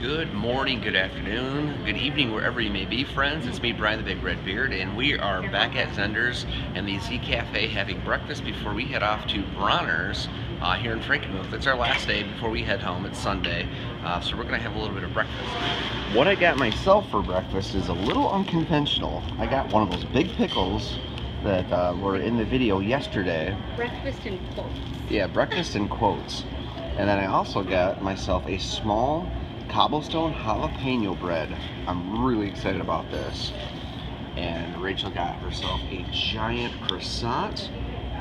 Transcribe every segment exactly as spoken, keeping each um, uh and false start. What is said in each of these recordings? Good morning, good afternoon, good evening, wherever you may be, friends. It's me, Brian the Big Red Beard, and we are back at Zender's and the Z Cafe having breakfast before we head off to Bronner's uh, here in Frankenmuth. It's our last day before we head home. It's Sunday, uh, so we're going to have a little bit of breakfast. What I got myself for breakfast is a little unconventional. I got one of those big pickles that uh, were in the video yesterday. Breakfast in quotes. Yeah, breakfast in quotes. And then I also got myself a small cobblestone jalapeno bread. I'm really excited about this. And Rachel got herself a giant croissant,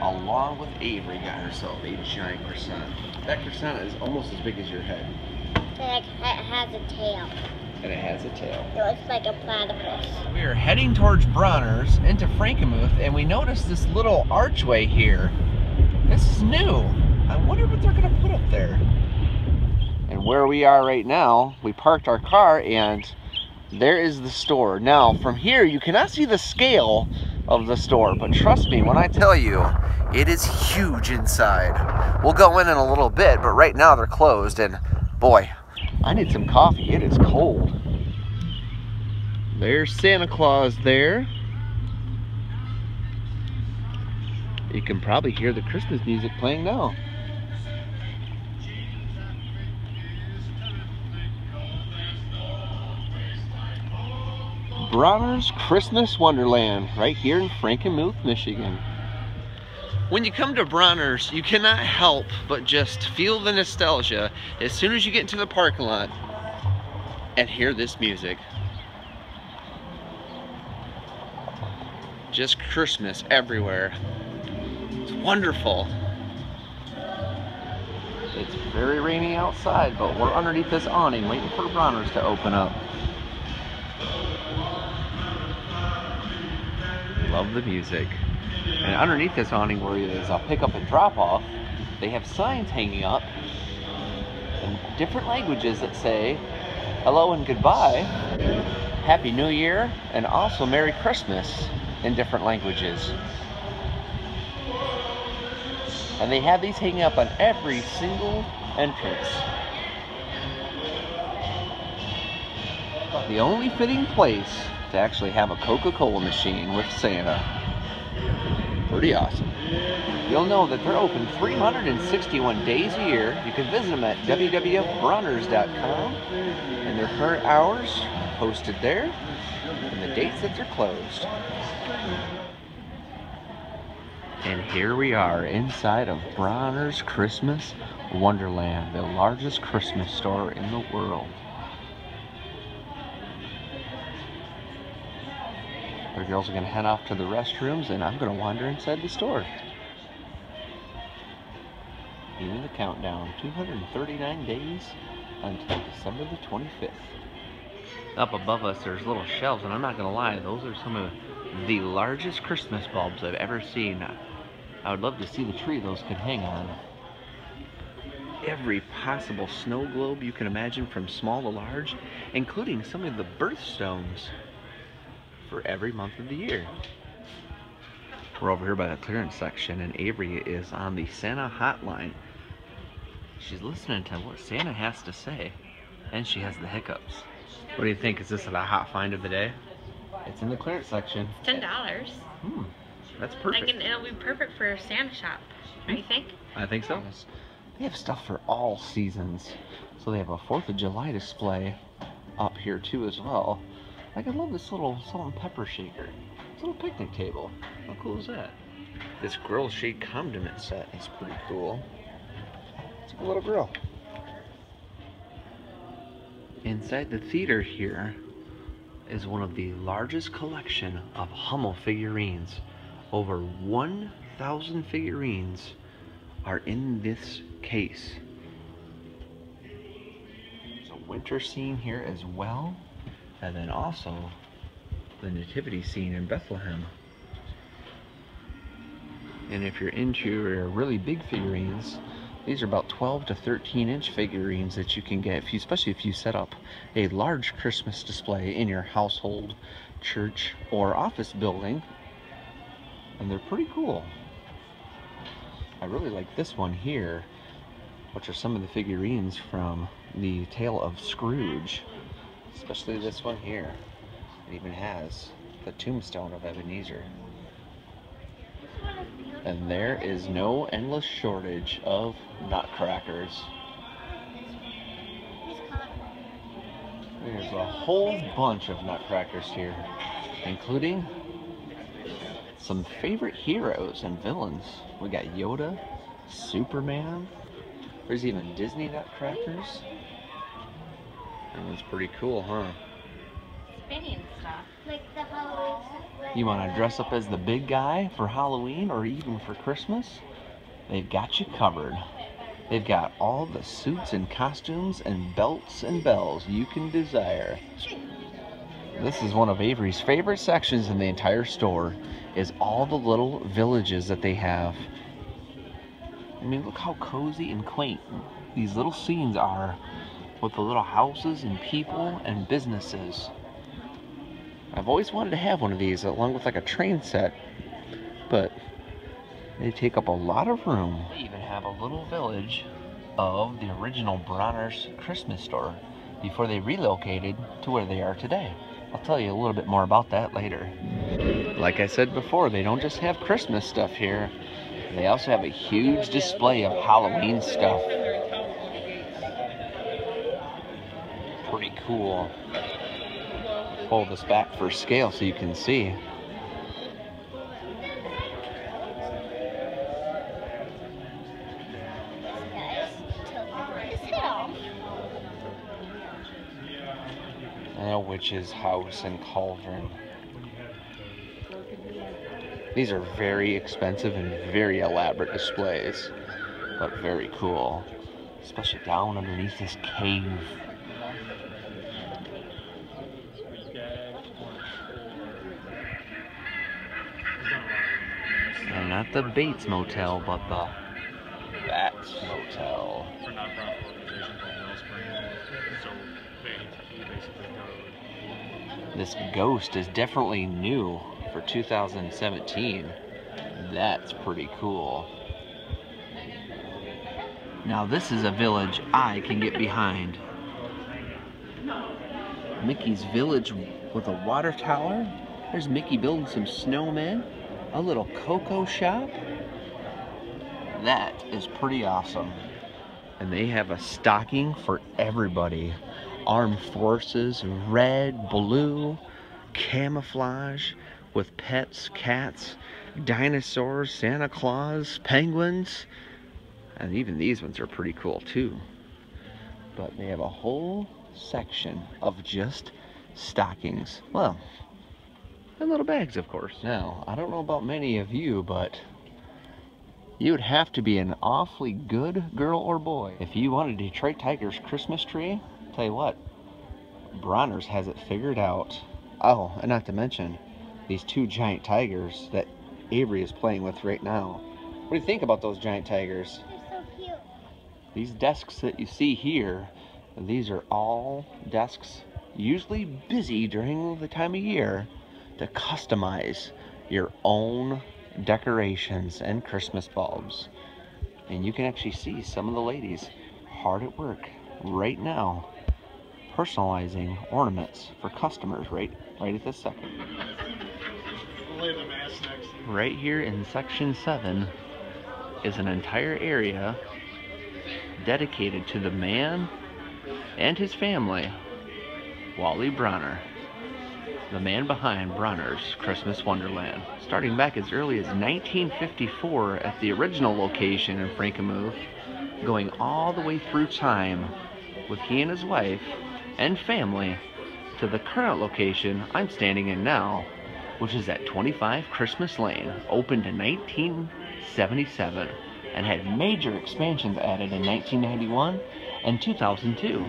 along with Avery got herself a giant croissant. That croissant is almost as big as your head. And it has a tail. And it has a tail. It looks like a platypus. We are heading towards Bronner's into Frankenmuth, and we noticed this little archway here. This is new. I wonder what they're going to put up there. And where we are right now, we parked our car and there is the store. Now, from here, you cannot see the scale of the store, but trust me when I tell you, it is huge inside. We'll go in in a little bit, but right now they're closed, and boy, I need some coffee. It is cold. There's Santa Claus there. You can probably hear the Christmas music playing now. Bronner's Christmas Wonderland, right here in Frankenmuth, Michigan. When you come to Bronner's, you cannot help but just feel the nostalgia as soon as you get into the parking lot and hear this music. Just Christmas everywhere. It's wonderful. It's very rainy outside, but we're underneath this awning waiting for Bronner's to open up. Love the music. And underneath this awning where it is a pick-up and drop-off, they have signs hanging up in different languages that say hello and goodbye, Happy New Year, and also Merry Christmas in different languages. And they have these hanging up on every single entrance. The only fitting place to actually have a Coca-Cola machine with Santa. Pretty awesome. You'll know that they're open three hundred sixty-one days a year. You can visit them at w w w dot bronners dot com and their current hours posted there and the dates that they're closed. And here we are inside of Bronner's Christmas Wonderland, the largest Christmas store in the world. The girls are going to head off to the restrooms, and I'm going to wander inside the store. Even the countdown, two hundred thirty-nine days until December the twenty-fifth. Up above us, there's little shelves, and I'm not going to lie, those are some of the largest Christmas bulbs I've ever seen. I would love to see the tree those could hang on. Every possible snow globe you can imagine, from small to large, including some of the birthstones for every month of the year. We're over here by the clearance section, and Avery is on the Santa hotline. She's listening to what Santa has to say, and she has the hiccups. What do you think? Is this a hot find of the day? It's in the clearance section. It's ten dollars. Hmm, that's perfect. Like, it'll be perfect for a Santa shop, don't you think? I think so. They have stuff for all seasons. So they have a fourth of July display up here too as well. Like, I love this little salt and pepper shaker. This little picnic table. How cool is that? This grill shade condiment set is pretty cool. It's a little grill. Inside the theater here is one of the largest collection of Hummel figurines. Over one thousand figurines are in this case. There's a winter scene here as well. And then also the nativity scene in Bethlehem. And if you're into your really big figurines, these are about twelve to thirteen inch figurines that you can get, if you, especially if you set up a large Christmas display in your household, church, or office building. And they're pretty cool. I really like this one here, which are some of the figurines from the tale of Scrooge, especially this one here. It even has the tombstone of Ebenezer. And there is no endless shortage of nutcrackers. There's a whole bunch of nutcrackers here, including some favorite heroes and villains. We got Yoda, Superman, there's even Disney nutcrackers. That one's pretty cool, huh? Spinning stuff. Like the Halloween stuff. You want to dress up as the big guy for Halloween or even for Christmas? They've got you covered. They've got all the suits and costumes and belts and bells you can desire. This is one of Avery's favorite sections in the entire store, is all the little villages that they have. I mean, look how cozy and quaint these little scenes are, with the little houses and people and businesses. I've always wanted to have one of these along with like a train set, but they take up a lot of room. They even have a little village of the original Bronner's Christmas store before they relocated to where they are today. I'll tell you a little bit more about that later. Like I said before, they don't just have Christmas stuff here. They also have a huge display of Halloween stuff. Pretty cool. Pull this back for scale so you can see. And a witch's house and cauldron. These are very expensive and very elaborate displays, but very cool, especially down underneath this cave. And not the Bates Motel, but the Bats Motel. This ghost is definitely new for two thousand seventeen. That's pretty cool. Now this is a village I can get behind. Mickey's village with a water tower. There's Mickey building some snowmen. A little cocoa shop. That is pretty awesome. And they have a stocking for everybody. Armed forces, red, blue, camouflage, with pets, cats, dinosaurs, Santa Claus, penguins. And even these ones are pretty cool too. But they have a whole section of just stockings. Well, and little bags, of course. Now, I don't know about many of you, but you would have to be an awfully good girl or boy if you want a Detroit Tigers Christmas tree. Tell you what, Bronner's has it figured out. Oh, and not to mention these two giant tigers that Avery is playing with right now. What do you think about those giant tigers? They're so cute. These desks that you see here, these are all desks usually busy during the time of year to customize your own decorations and Christmas bulbs. And you can actually see some of the ladies hard at work right now personalizing ornaments for customers right right at this second. Right here in section seven is an entire area dedicated to the man and his family, Wally Bronner. The man behind Bronner's Christmas Wonderland. Starting back as early as nineteen fifty-four at the original location in Frankenmuth, going all the way through time with he and his wife and family to the current location I'm standing in now, which is at twenty-five Christmas Lane, opened in nineteen seventy-seven and had major expansions added in nineteen ninety-one and two thousand two.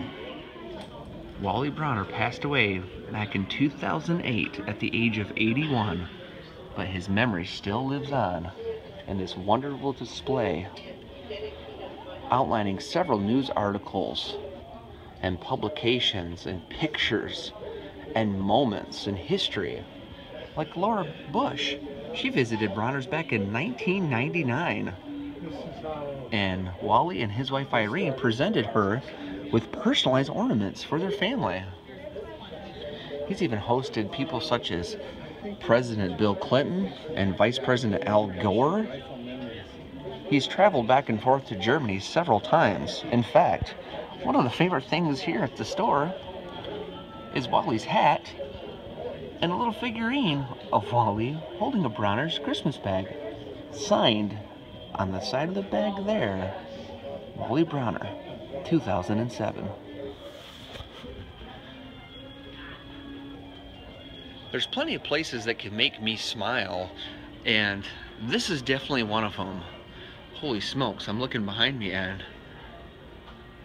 Wally Bronner passed away back in two thousand eight at the age of eighty-one, but his memory still lives on in this wonderful display, outlining several news articles and publications and pictures and moments in history. Like Laura Bush, she visited Bronner's back in nineteen ninety-nine, and Wally and his wife Irene presented her with personalized ornaments for their family. He's even hosted people such as President Bill Clinton and Vice President Al Gore. He's traveled back and forth to Germany several times. In fact, one of the favorite things here at the store is Wally's hat and a little figurine of Wally holding a Bronner's Christmas bag, signed on the side of the bag there, Wally Bronner, two thousand seven. There's plenty of places that can make me smile, and this is definitely one of them. Holy smokes, I'm looking behind me and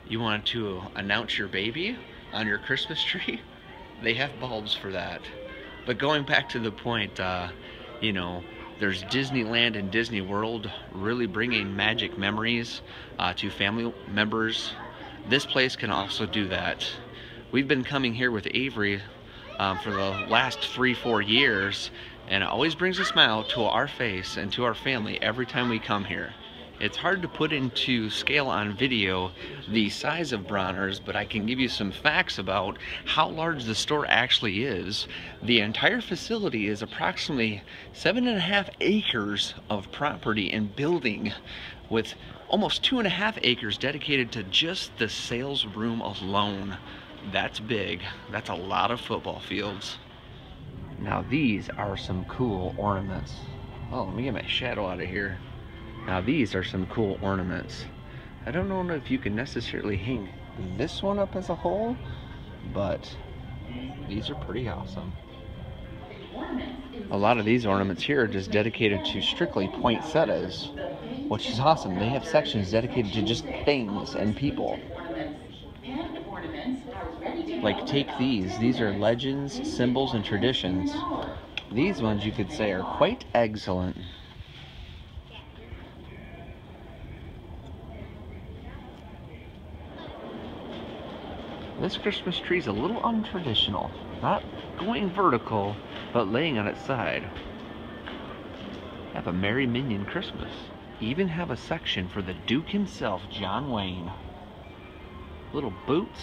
you want to announce your baby on your Christmas tree? They have bulbs for that. But going back to the point, uh, you know, there's Disneyland and Disney World really bringing magic memories uh, to family members. This place can also do that. We've been coming here with Avery um, for the last three, four years, and it always brings a smile to our face and to our family every time we come here. It's hard to put into scale on video the size of Bronner's, but I can give you some facts about how large the store actually is. The entire facility is approximately seven and a half acres of property and building, with almost two and a half acres dedicated to just the sales room alone. That's big. That's a lot of football fields. Now these are some cool ornaments. Oh, let me get my shadow out of here. Now these are some cool ornaments. I don't know if you can necessarily hang this one up as a whole, but these are pretty awesome. A lot of these ornaments here are just dedicated to strictly poinsettias, which is awesome. They have sections dedicated to just things and people. Like take these, these are legends, symbols, and traditions. These ones you could say are quite excellent. This Christmas tree is a little untraditional, not going vertical, but laying on its side. Have a Merry Minion Christmas. Even have a section for the Duke himself, John Wayne. Little boots,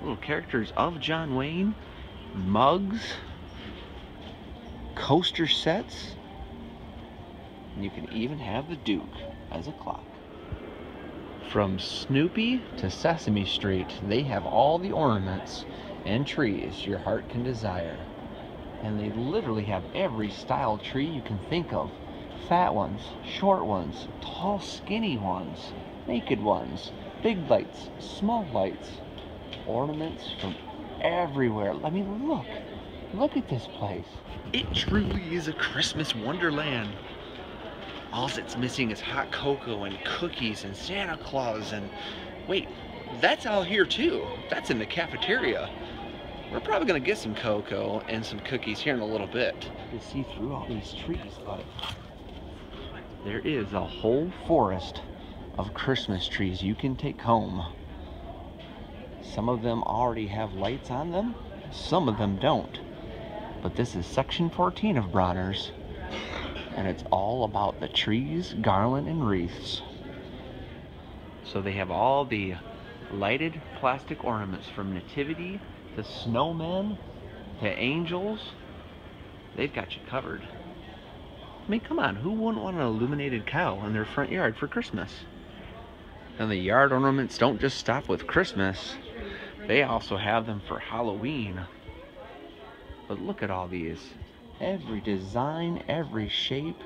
little characters of John Wayne, mugs, coaster sets, and you can even have the Duke as a clock. From Snoopy to Sesame Street, they have all the ornaments and trees your heart can desire. And they literally have every style tree you can think of. Fat ones, short ones, tall skinny ones, naked ones, big lights, small lights, ornaments from everywhere. I mean, look, look at this place. It truly is a Christmas wonderland. All that's missing is hot cocoa and cookies and Santa Claus and... Wait, that's all here too. That's in the cafeteria. We're probably gonna get some cocoa and some cookies here in a little bit. You can see through all these trees, but there is a whole forest of Christmas trees you can take home. Some of them already have lights on them, some of them don't. But this is section fourteen of Bronner's, and it's all about the trees, garland, and wreaths. So they have all the lighted plastic ornaments, from nativity to snowmen to angels. They've got you covered. I mean, come on, who wouldn't want an illuminated cow in their front yard for Christmas? And the yard ornaments don't just stop with Christmas. They also have them for Halloween. But look at all these. Every design, every shape,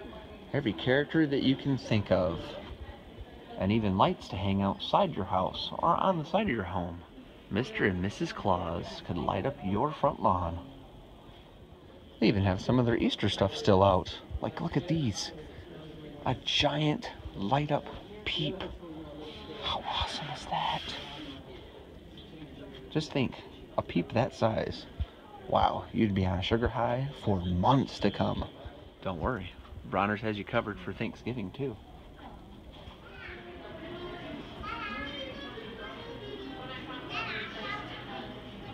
every character that you can think of. And even lights to hang outside your house or on the side of your home. Mister and Missus Claus could light up your front lawn. They even have some of their Easter stuff still out. Like, look at these. A giant light up peep. How awesome is that? Just think, a peep that size. Wow, you'd be on a sugar high for months to come. Don't worry, Bronner's has you covered for Thanksgiving too.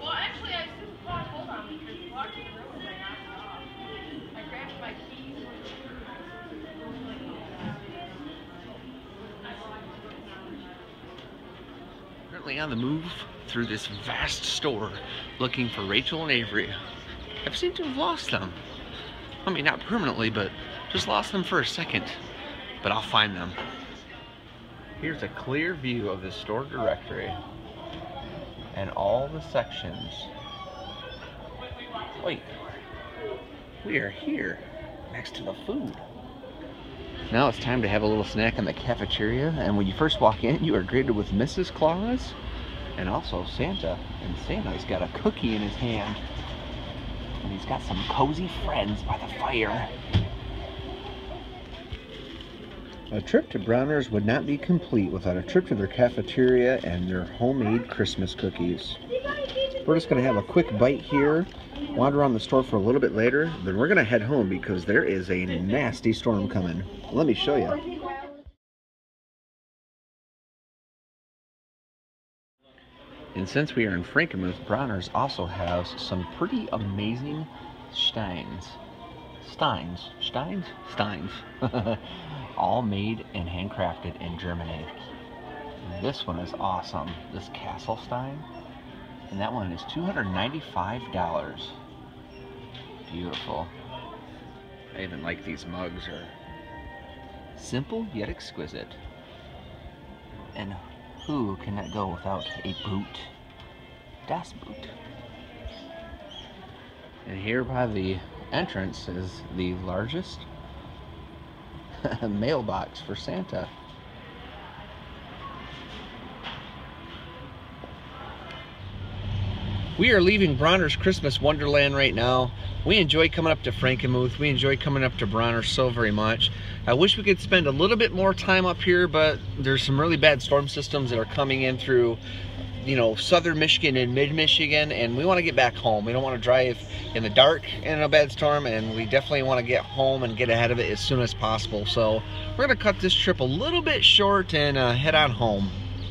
Well, actually, I just thought, hold on, because the lock in the room was right off. I grabbed my keys. We're currently on the move through this vast store looking for Rachel and Avery. I've seemed to have lost them. I mean, not permanently, but just lost them for a second. But I'll find them. Here's a clear view of the store directory and all the sections. Wait, we are here next to the food. Now it's time to have a little snack in the cafeteria, and when you first walk in, you are greeted with Missus Claus and also Santa. And Santa's got a cookie in his hand, and he's got some cozy friends by the fire. A trip to Bronner's would not be complete without a trip to their cafeteria and their homemade Christmas cookies. We're just going to have a quick bite here, wander around the store for a little bit later, then we're going to head home because there is a nasty storm coming. Let me show you. And since we are in Frankenmuth, Bronner's also has some pretty amazing steins. Steins? Steins? Steins. All made and handcrafted in Germany. This one is awesome. This Castle Stein. And that one is two hundred ninety-five dollars. Beautiful. I even like these mugs. Are simple yet exquisite. And who cannot go without a boot? Das Boot. And here by the entrance is the largest mailbox for Santa. We are leaving Bronner's Christmas Wonderland right now. We enjoy coming up to Frankenmuth. We enjoy coming up to Bronner so very much. I wish we could spend a little bit more time up here, but there's some really bad storm systems that are coming in through, you know, southern Michigan and mid-Michigan, and we want to get back home. We don't want to drive in the dark in a bad storm, and we definitely want to get home and get ahead of it as soon as possible. So we're going to cut this trip a little bit short and uh, head on home.